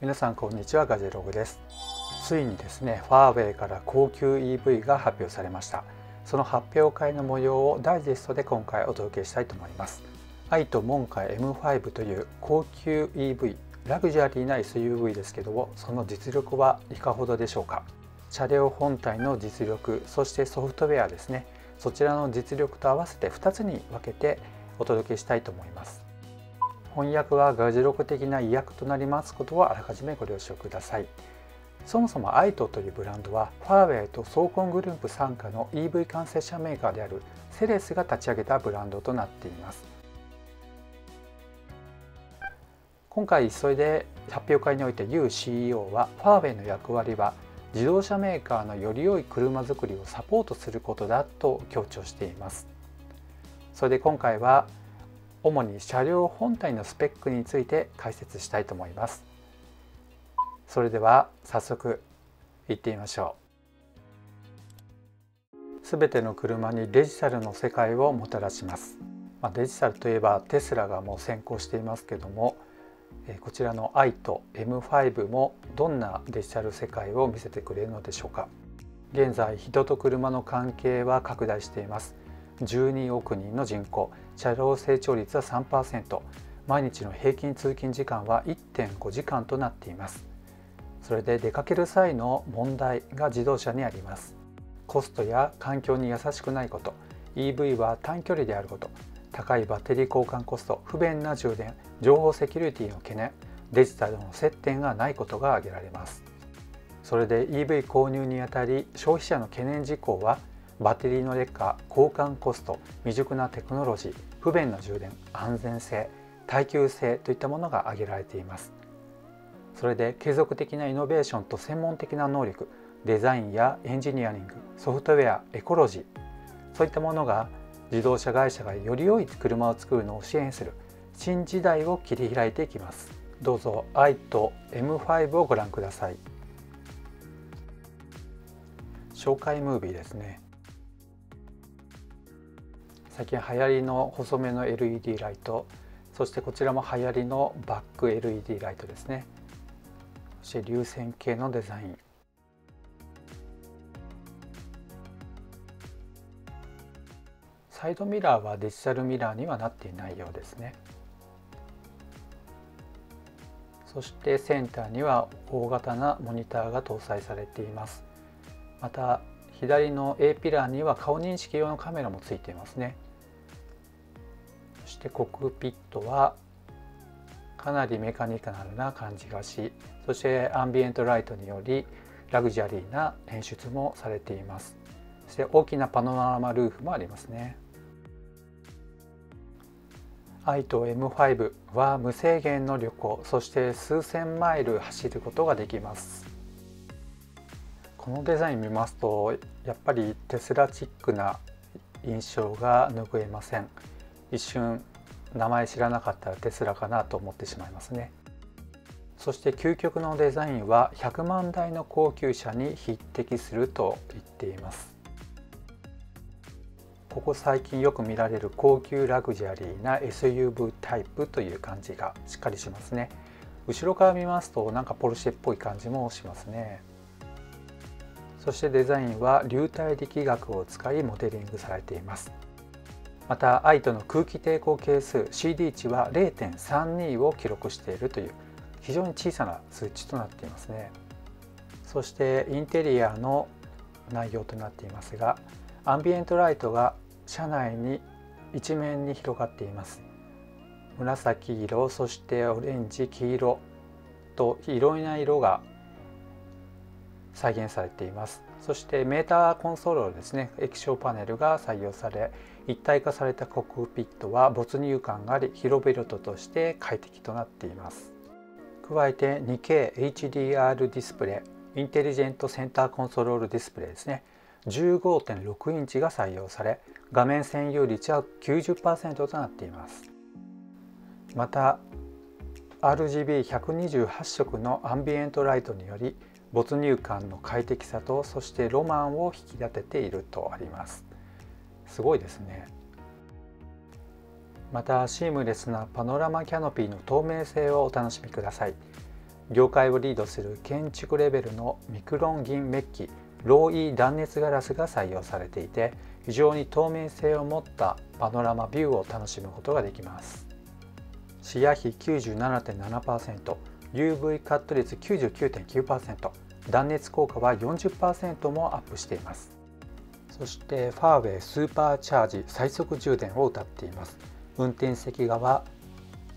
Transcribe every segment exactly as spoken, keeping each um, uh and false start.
皆さんこんにちは、ガジェログです。ついにですね、ファーウェイから高級 イーブイ が発表されました。その発表会の模様をダイジェストで今回お届けしたいと思います。 アイト 門下 エムファイブ という高級 イーブイ、 ラグジュアリーな エスユーブイ ですけども、その実力はいかほどでしょうか。車両本体の実力、そしてソフトウェアですね、そちらの実力と合わせてふたつに分けてお届けしたいと思います。翻訳はガジェログ的な意訳となりますことはあらかじめご了承ください。そもそも アイト というブランドはファーウェイとソーコングループ傘下の イーブイ 完成車メーカーであるセレスが立ち上げたブランドとなっています。今回急いで発表会においてユー シーイーオー は、ファーウェイの役割は自動車メーカーのより良い車作りをサポートすることだと強調しています。それで今回は主に車両本体のスペックについて解説したいと思います。それでは早速行ってみましょう。すべての車にデジタルの世界をもたらします。まあ、デジタルといえばテスラがもう先行していますけども、こちらの アイト エムファイブ もどんなデジタル世界を見せてくれるのでしょうか。現在、人と車の関係は拡大しています。じゅうにおく人の人口、車両成長率は さんパーセント、 毎日の平均通勤時間は いってんごじかんとなっています。それで出かける際の問題が自動車にあります。コストや環境に優しくないこと、 イーブイ は短距離であること、高いバッテリー交換コスト、不便な充電、情報セキュリティの懸念、デジタルの接点がないことが挙げられます。それで イーブイ 購入にあたり消費者の懸念事項は、バッテリーの劣化、交換コスト、未熟なテクノロジー、不便な充電、安全性、耐久性といったものが挙げられています。それで継続的なイノベーションと専門的な能力、デザインやエンジニアリング、ソフトウェア、エコロジー、そういったものが自動車会社がより良い車を作るのを支援する新時代を切り開いていきます。どうぞ アイト エムファイブ をご覧ください。紹介ムービーですね。最近流行りの細めの エルイーディー ライト、そしてこちらも流行りのバック エルイーディー ライトですね。そして流線形のデザイン、サイドミラーはデジタルミラーにはなっていないようですね。そしてセンターには大型なモニターが搭載されています。また左の A ピラーには顔認識用のカメラもついていますね。そしてコックピットはかなりメカニカルな感じがし、そしてアンビエントライトによりラグジュアリーな演出もされています。そして大きなパノラマルーフもありますね。アイト エムファイブ は無制限の旅行、そして数千マイル走ることができます。このデザイン見ますとやっぱりテスラチックな印象が拭えません。一瞬名前知らなかったらテスラかなと思ってしまいますね。そして究極のデザインはひゃくまんだいの高級車に匹敵すると言っています。ここ最近よく見られる高級ラグジュアリーな エスユーブイ タイプという感じがしっかりしますね。後ろから見ますとなんかポルシェっぽい感じもしますね。そしてデザインは流体力学を使いモデリングされています。また アイト の空気抵抗係数 シーディー 値は れいてんさんに を記録しているという非常に小さな数値となっていますね。そしてインテリアの内容となっていますが、アンビエントライトが車内に一面に広がっています。紫色、そしてオレンジ、黄色といろいろな色が再現されています。そしてメーターコンソールのですね、液晶パネルが採用され、一体化されたコックピットは没入感があり、広々として快適となっています。加えて ツーケーエイチディーアール ディスプレイ、インテリジェントセンターコントロールディスプレイですね、じゅうごてんろくインチが採用され、画面占有率は きゅうじゅっパーセント となっています。また アールジービーひゃくにじゅうはちしょくのアンビエントライトにより没入感の快適さと、そしてロマンを引き立てているとあります。すごいですね。またシームレスなパノラマキャノピーの透明性をお楽しみください。業界をリードする建築レベルのミクロン銀メッキローイー断熱ガラスが採用されていて、非常に透明性を持ったパノラマビューを楽しむことができます。視野比 きゅうじゅうななてんななパーセント、 ユーブイ カット率 きゅうじゅうきゅうてんきゅうパーセント、 断熱効果は よんじゅっパーセント もアップしています。そしてファーウェイスーパーチャージ最速充電を謳っています。運転席側、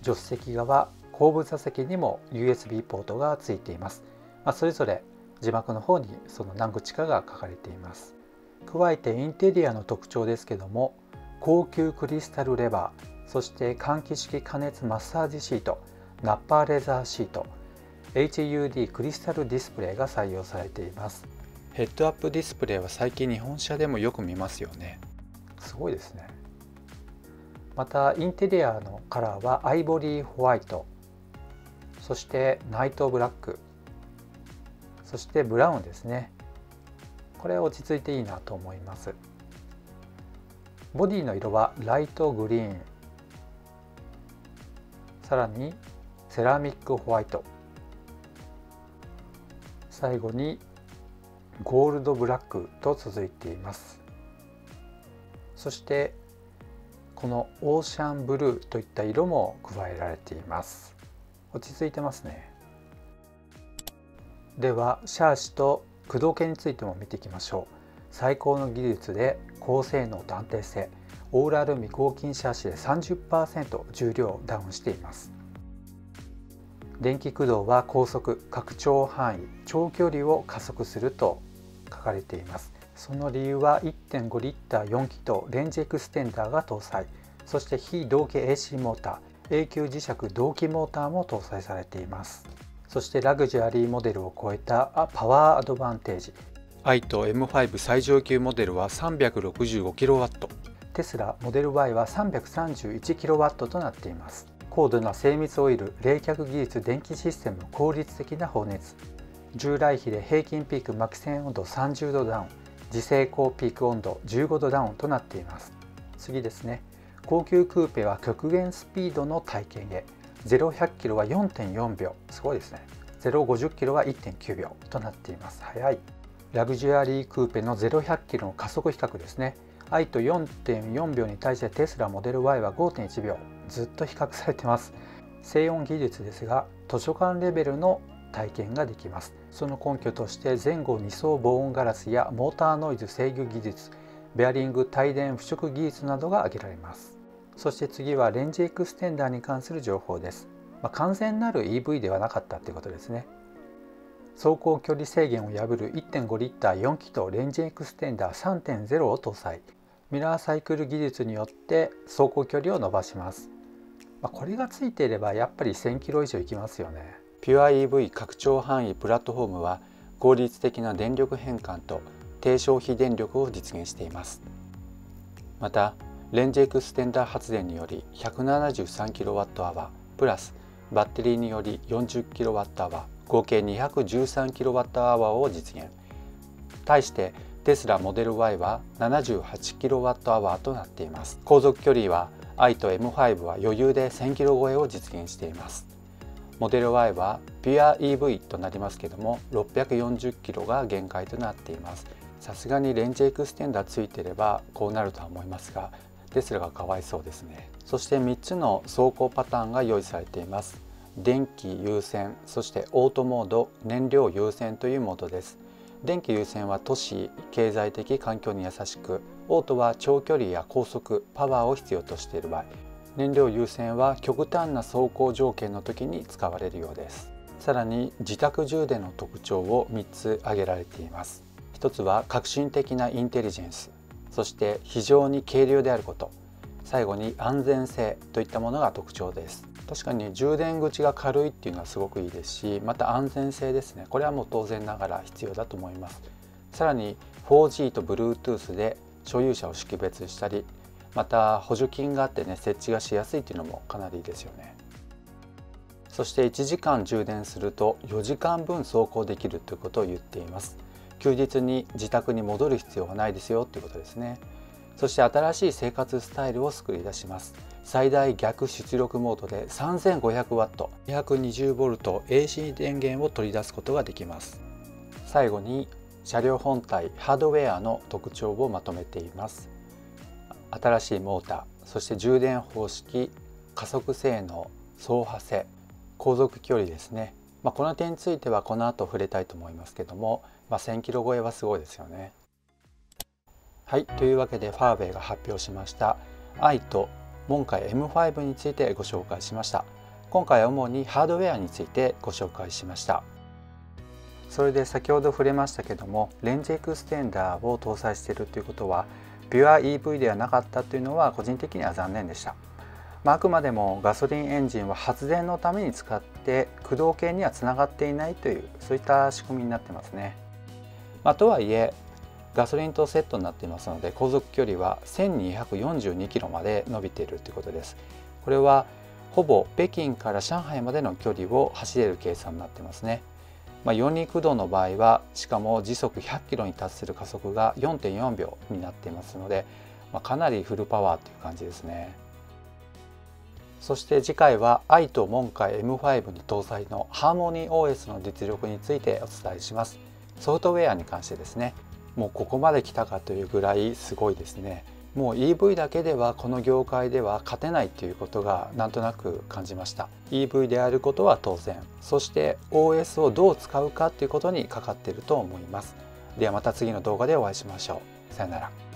助手席側、後部座席にも ユーエスビー ポートがついています。まあ、それぞれ字幕の方にその何口かが書かれています。加えてインテリアの特徴ですけども、高級クリスタルレバー、そして換気式加熱マッサージシート、ナッパーレザーシート、 エイチユーディー クリスタルディスプレイが採用されています。ヘッドアップディスプレイは最近日本車でもよく見ますよね。すごいですね。またインテリアのカラーはアイボリーホワイト、そしてナイトブラック、そしてブラウンですね。これ落ち着いていいなと思います。ボディの色はライトグリーン、さらにセラミックホワイト、最後にゴールドブラックと続いています。そしてこのオーシャンブルーといった色も加えられています。落ち着いてますね。ではシャーシと駆動系についても見ていきましょう。最高の技術で高性能と安定性、オーラル未抗菌シャーシで さんじゅっパーセント 重量ダウンしています。電気駆動は高速、拡張範囲、長距離を加速すると書かれています。その理由は いってんご リッターよん気筒レンジエクステンダーが搭載、そして非同期 エーシー モーター、永久磁石同期モーターも搭載されています。そしてラグジュアリーモデルを超えたパワーアドバンテージ、 アイティーオー エムファイブ 最上級モデルは さんびゃくろくじゅうごキロワット、 テスラモデル ワイ は さんびゃくさんじゅういちキロワット となっています。高度な精密オイル、冷却技術、電気システム、効率的な放熱、従来比で平均ピークマキセン温度さんじゅうどダウン、磁性高ピーク温度じゅうごどダウンとなっています。次ですね。高級クーペは極限スピードの体験へ、 ゼロひゃくキロは よんてんよんびょう、すごいですね。 ゼロごじゅうキロは いってんきゅうびょうとなっています。早い。ラグジュアリークーペの ゼロひゃくキロの加速比較ですね。 アイティーオー よんてんよんびょうに対してテスラモデル ワイ は ごてんいちびょう、ずっと比較されてます。静音技術ですが、図書館レベルの体験ができます。その根拠として前後に層防音ガラスやモーターノイズ制御技術、ベアリング帯電腐食技術などが挙げられます。そして次はレンジエクステンダーに関する情報です。まあ、完全なる イーブイ ではなかったということですね。走行距離制限を破る いってんご リッターよん気筒レンジエクステンダー さんてんゼロ を搭載、ミラーサイクル技術によって走行距離を伸ばします。まあ、これがついていればやっぱり せんキロ以上いきますよね。ピュア イーブイ 拡張範囲プラットフォームは効率的な電力変換と低消費電力を実現しています。またレンジエクステンダー発電により ひゃくななじゅうさんキロワットアワー プラスバッテリーにより よんじゅうキロワットアワー、合計 にひゃくじゅうさんキロワットアワー を実現。対してテスラモデル ワイ は ななじゅうはちキロワットアワー となっています。航続距離は アイティーオー エムファイブ は余裕で せんキロ超えを実現しています。モデル ワイ はピュア イーブイ となりますけども、 ろっぴゃくよんじゅうキロが限界となっています。さすがにレンジエクステンダーついていればこうなるとは思いますが、テスラがかわいそうですね。そしてみっつの走行パターンが用意されています。電気優先、そしてオートモード、燃料優先というモードです。電気優先は都市、経済的環境に優しく、オートは長距離や高速、パワーを必要としている場合、燃料優先は極端な走行条件の時に使われるようです。さらに自宅充電の特徴をみっつ挙げられています。ひとつは革新的なインテリジェンス、そして非常に軽量であること、最後に安全性といったものが特徴です。確かに充電口が軽いっていうのはすごくいいですし、また安全性ですね、これはもう当然ながら必要だと思います。さらに フォージー と ブルートゥース で所有者を識別したり、また補助金があってね、設置がしやすいっていうのもかなりいいですよね。そしていちじかん充電するとよじかんぶん走行できるということを言っています。休日に自宅に戻る必要はないですよということですね。そして新しい生活スタイルを作り出します。最大逆出力モードで さんぜんごひゃくワット、にひゃくにじゅうボルト エーシー 電源を取り出すことができます。最後に車両本体ハードウェアの特徴をまとめています。新しいモーター、そして充電方式、加速性能、走破性、航続距離ですね。まあ、この点についてはこの後触れたいと思いますけども、まあ、せんキロ超えはすごいですよね。はい、というわけでファーウェイが発表しました アイト 門外 エムファイブ についてご紹介しました。今回は主にハードウェアについてご紹介しました。それで先ほど触れましたけども、レンジエクステンダーを搭載しているということはピュア イーブイ ではなかったというのは個人的には残念でした。まあ、あくまでもガソリンエンジンは発電のために使って駆動系にはつながっていないという、そういった仕組みになってますね。まあ、とはいえガソリンとセットになっていますので、航続距離はせんにひゃくよんじゅうにキロまで伸びているということです。これはほぼ北京から上海までの距離を走れる計算になってますね。まあ、四輪駆動の場合はしかも時速ひゃくキロに達する加速が よんてんよんびょうになっていますので、まあ、かなりフルパワーという感じですね。そして次回は アイト 門外 エムファイブ に搭載のハーモニー オーエス の実力についてお伝えします。ソフトウェアに関してですね、もうここまで来たかというぐらいすごいですね。もう イーブイ だけではこの業界では勝てないということがなんとなく感じました。 イーブイ であることは当然、そして オーエス をどう使うかということにかかっていると思います。ではまた次の動画でお会いしましょう。さよなら。